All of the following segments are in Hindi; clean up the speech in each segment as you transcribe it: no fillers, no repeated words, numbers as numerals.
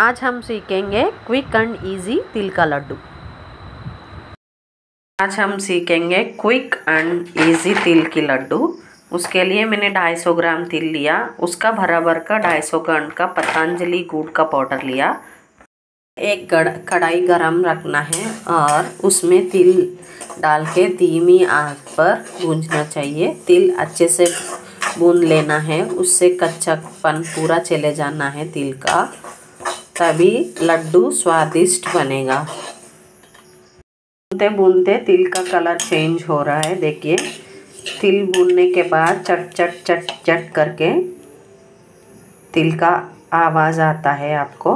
आज हम सीखेंगे क्विक एंड इजी तिल का लड्डू। आज हम सीखेंगे क्विक एंड इजी तिल की लड्डू। उसके लिए मैंने 250 ग्राम तिल लिया, उसका भरा भर का 250 ग्राम का पतंजलि गुड़ का पाउडर लिया। एक कढ़ाई गरम रखना है और उसमें तिल डाल के धीमी आंच पर भूनना चाहिए। तिल अच्छे से भून लेना है, उससे कच्चापन पूरा चले जाना है तिल का, तभी लड्डू स्वादिष्ट बनेगा। भूनते भूनते तिल का कलर चेंज हो रहा है, देखिए। तिल भूनने के बाद चट चट चट चट करके तिल का आवाज़ आता है। आपको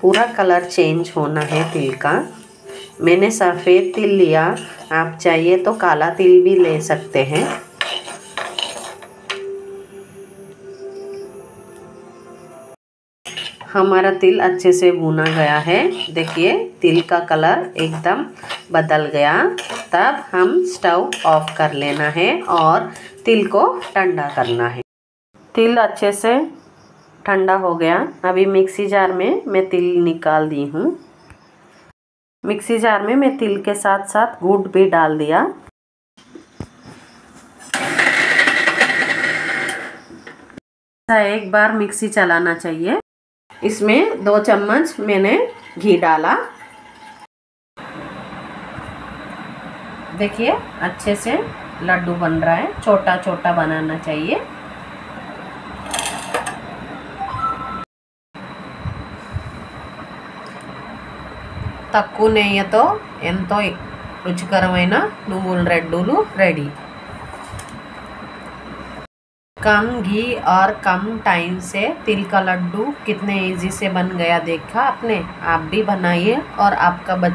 पूरा कलर चेंज होना है तिल का। मैंने सफ़ेद तिल लिया, आप चाहिए तो काला तिल भी ले सकते हैं। हमारा तिल अच्छे से भुना गया है, देखिए तिल का कलर एकदम बदल गया। तब हम स्टव ऑफ कर लेना है और तिल को ठंडा करना है। तिल अच्छे से ठंडा हो गया। अभी मिक्सी जार में मैं तिल निकाल दी हूँ। मिक्सी जार में मैं तिल के साथ साथ गुड़ भी डाल दिया। एक बार मिक्सी चलाना चाहिए। इसमें 2 चम्मच मैंने घी डाला। देखिए अच्छे से लड्डू बन रहा है, छोटा छोटा बनाना चाहिए। తక్కువ నెయ్యితో ఎంతో రుచికరమైన నువ్వుల లడ్డూలు రెడీ। कम घी और कम टाइम से तिल का लड्डू कितने इजी से बन गया, देखा आपने। आप भी बनाइए और आपका